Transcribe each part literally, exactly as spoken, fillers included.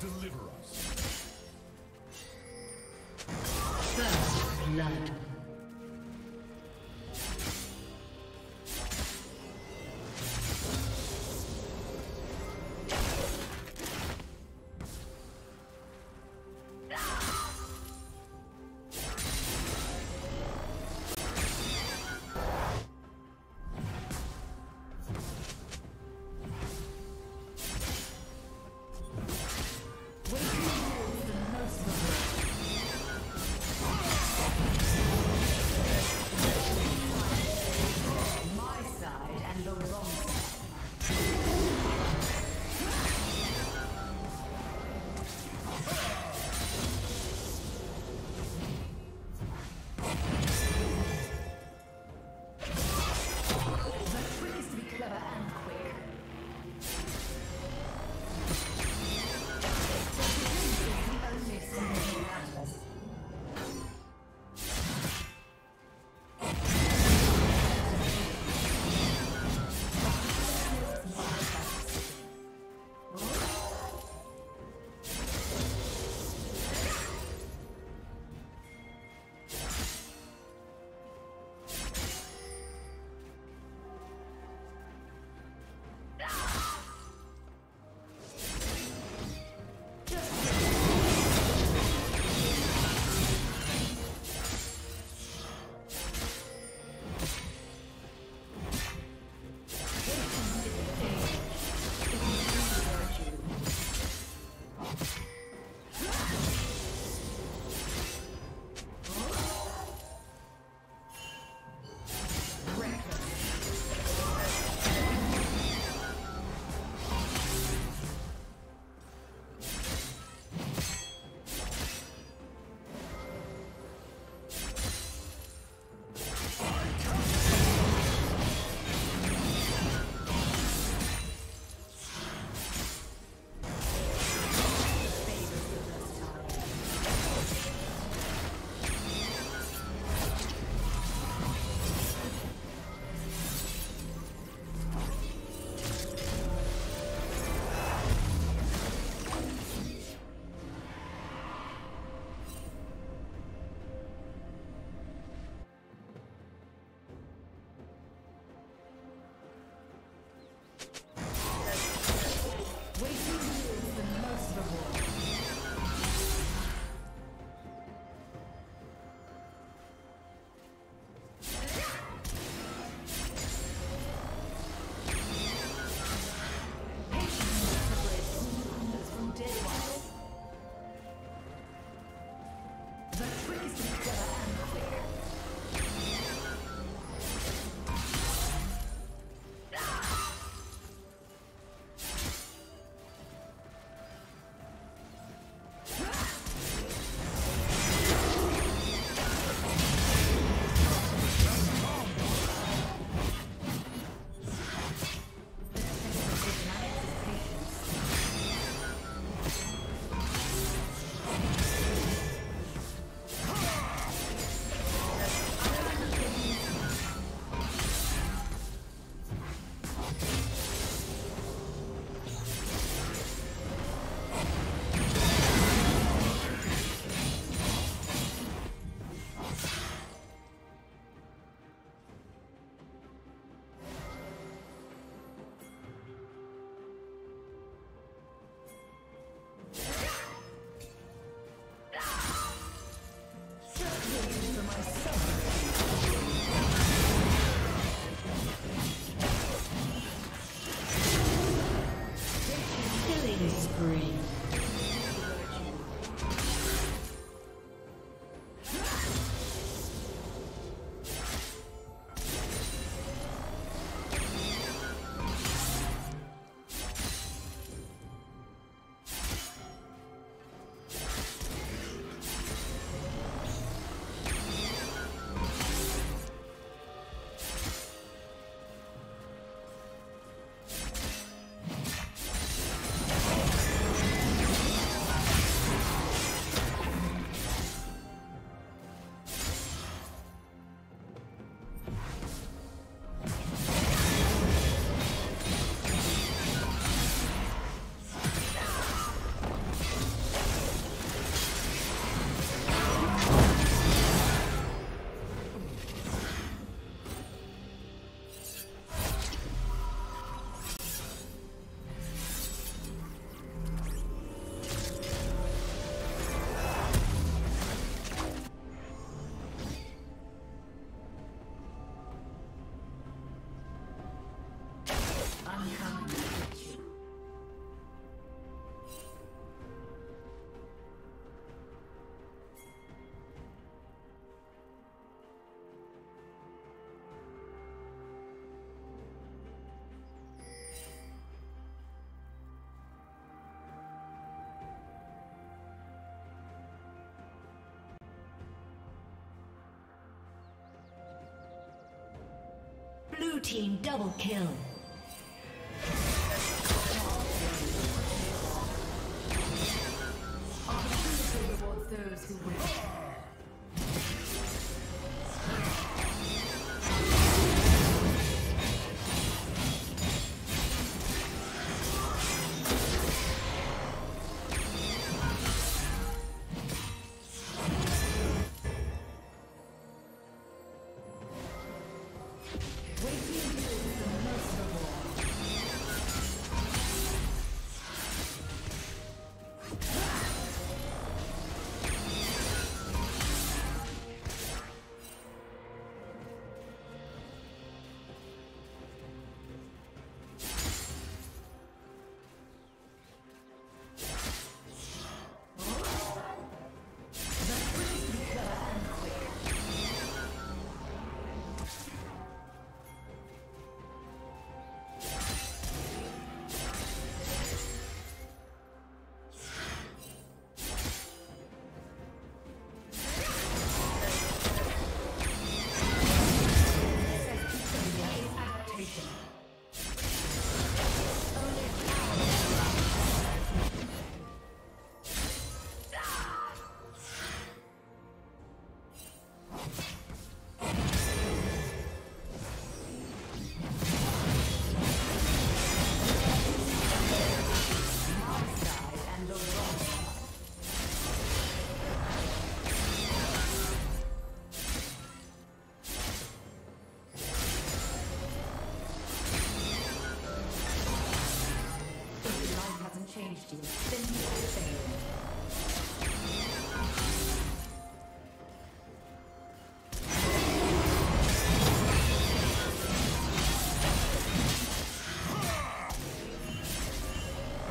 Deliver us. First blood. Thank you. Blue team double kill. Opportunity rewards those who win.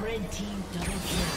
Red team double kill.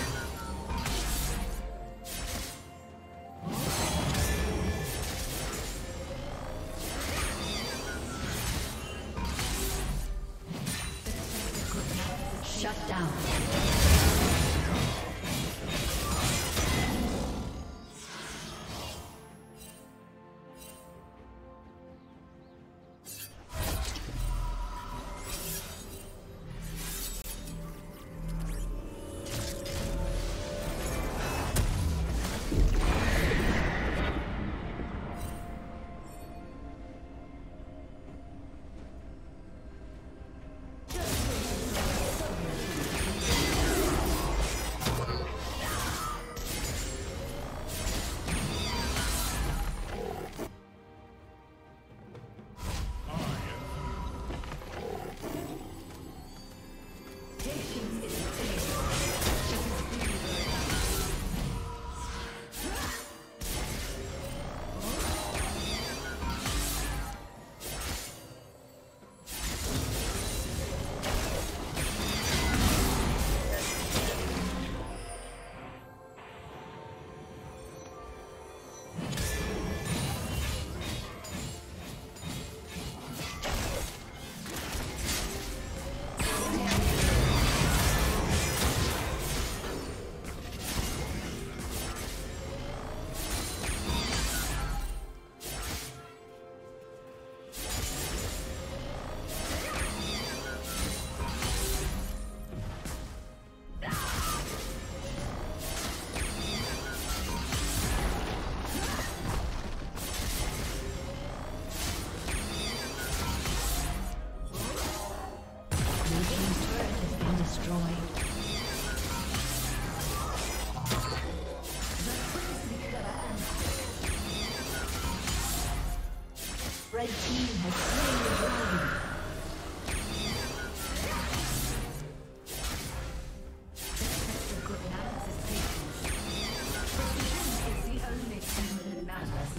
Red team has slain the dragon. The good balance is taken. Precision is the only thing that matters.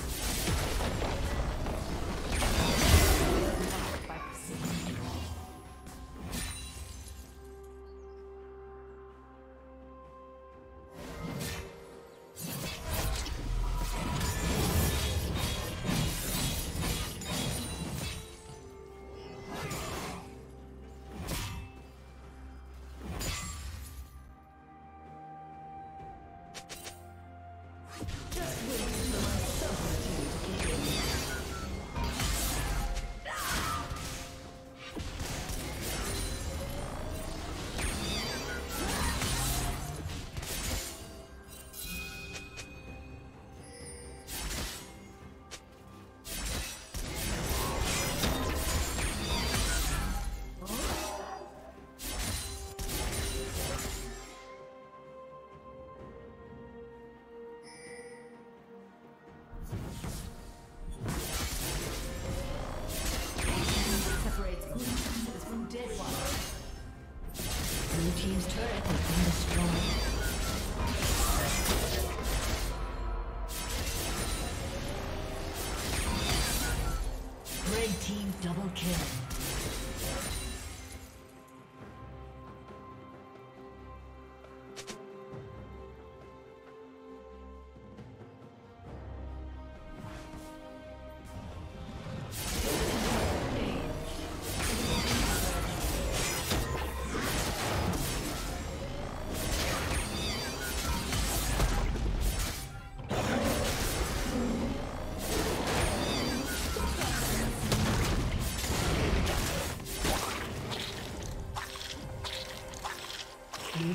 team's turret has been destroyed. Red team double kill. Blue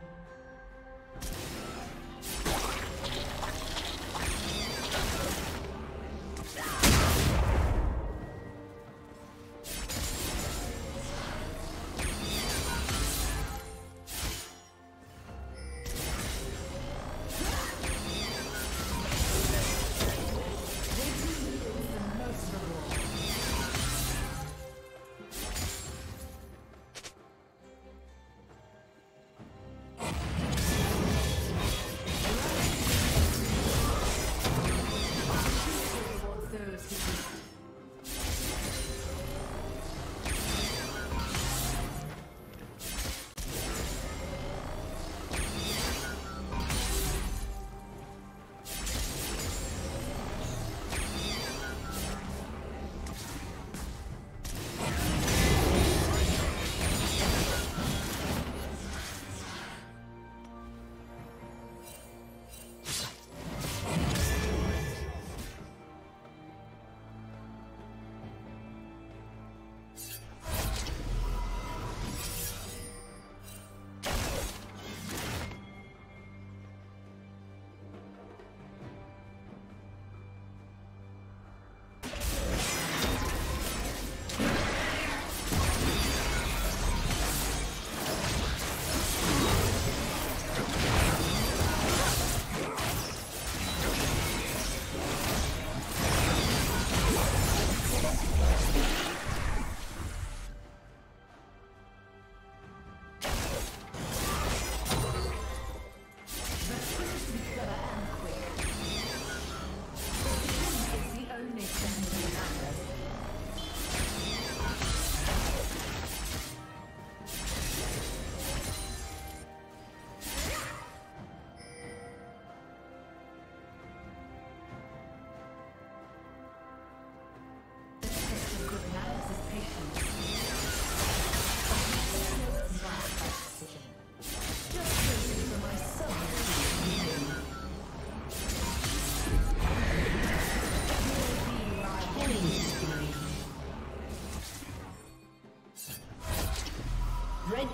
Red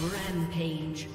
Rampage.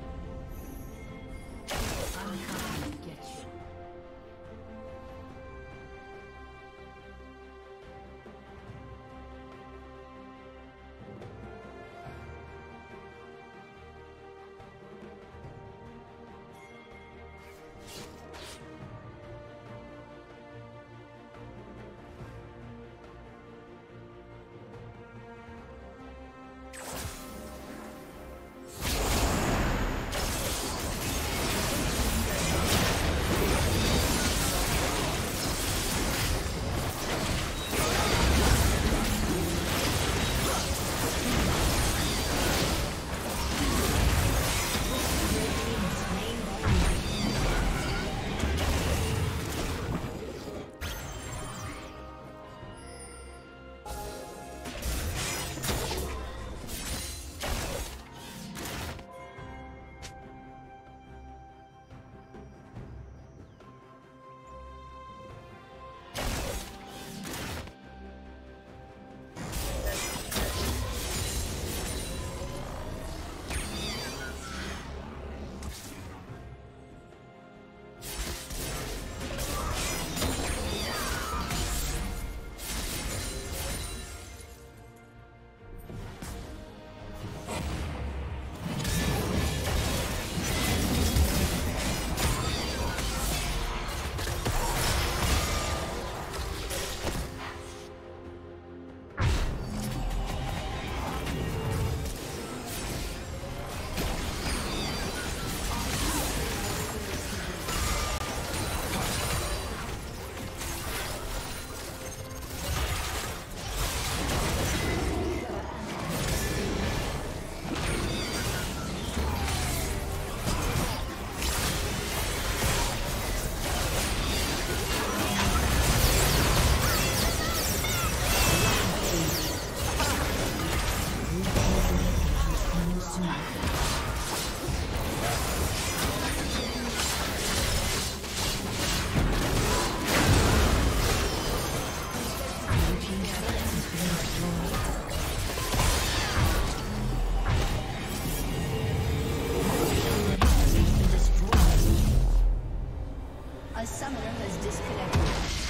A summoner has disconnected.